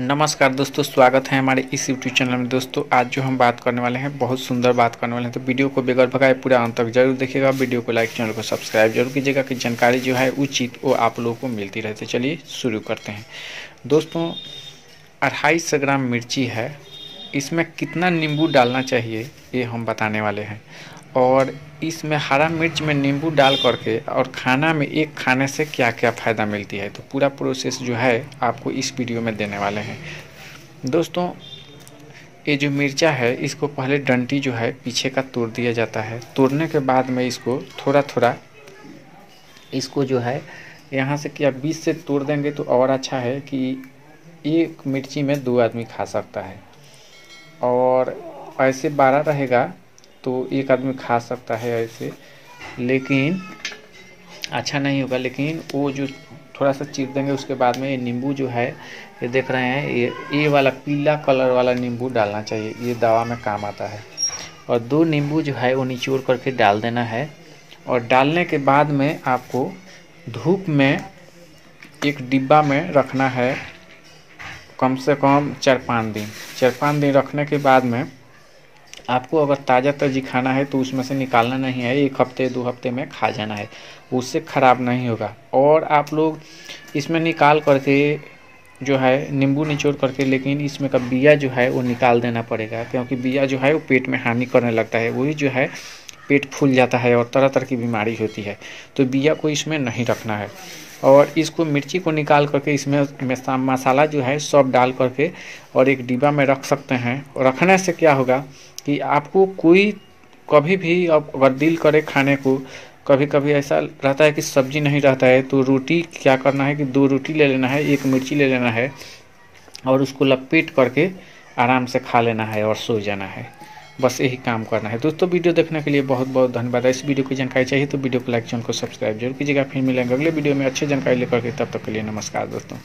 नमस्कार दोस्तों, स्वागत है हमारे इस यूट्यूब चैनल में। दोस्तों आज जो हम बात करने वाले हैं बहुत सुंदर बात करने वाले हैं, तो वीडियो को बगैर भगाए पूरा अंत तक जरूर देखिएगा। वीडियो को लाइक, चैनल को सब्सक्राइब जरूर कीजिएगा कि जानकारी जो है उचित वो आप लोगों को मिलती रहती है। चलिए शुरू करते हैं। दोस्तों 250 ग्राम मिर्ची है, इसमें कितना नींबू डालना चाहिए ये हम बताने वाले हैं। और इसमें हरा मिर्च में नींबू डाल करके और खाना में एक खाने से क्या क्या फ़ायदा मिलती है, तो पूरा प्रोसेस जो है आपको इस वीडियो में देने वाले हैं। दोस्तों ये जो मिर्चा है इसको पहले डंटी जो है पीछे का तोड़ दिया जाता है। तोड़ने के बाद में इसको थोड़ा थोड़ा इसको जो है यहाँ से क्या 20 से तोड़ देंगे तो और अच्छा है कि एक मिर्ची में 2 आदमी खा सकता है। और ऐसे 12 रहेगा तो 1 आदमी खा सकता है ऐसे, लेकिन अच्छा नहीं होगा। लेकिन वो जो थोड़ा सा चीर देंगे उसके बाद में ये नींबू जो है ये देख रहे हैं, ये वाला पीला कलर वाला नींबू डालना चाहिए, ये दवा में काम आता है। और 2 नींबू जो है वो निचोड़ करके डाल देना है। और डालने के बाद में आपको धूप में एक डिब्बा में रखना है कम से कम 4-5 दिन। 4-5 दिन रखने के बाद में आपको अगर ताज़ा ताज़ी खाना है तो उसमें से निकालना नहीं है, 1 हफ्ते 2 हफ्ते में खा जाना है, उससे ख़राब नहीं होगा। और आप लोग इसमें निकाल करके जो है नींबू निचोड़ करके, लेकिन इसमें का बिया जो है वो निकाल देना पड़ेगा, क्योंकि बिया जो है वो पेट में हानि करने लगता है, वही जो है पेट फूल जाता है और तरह तरह की बीमारी होती है। तो बिया को इसमें नहीं रखना है। और इसको मिर्ची को निकाल करके इसमें मसाला जो है सब डाल करके और एक डिब्बा में रख सकते हैं। और रखने से क्या होगा कि आपको कोई कभी भी अगर दिल करे खाने को, कभी कभी ऐसा रहता है कि सब्जी नहीं रहता है तो रोटी क्या करना है कि 2 रोटी ले लेना है, 1 मिर्ची ले लेना है और उसको लपेट करके आराम से खा लेना है और सो जाना है। बस यही काम करना है। दोस्तों वीडियो देखने के लिए बहुत बहुत धन्यवाद। इस वीडियो की जानकारी चाहिए तो वीडियो को लाइक, चैनल को सब्सक्राइब जरूर कीजिएगा। फिर मिलेंगे अगले वीडियो में अच्छी जानकारी लेकर के, तब तक के लिए नमस्कार दोस्तों।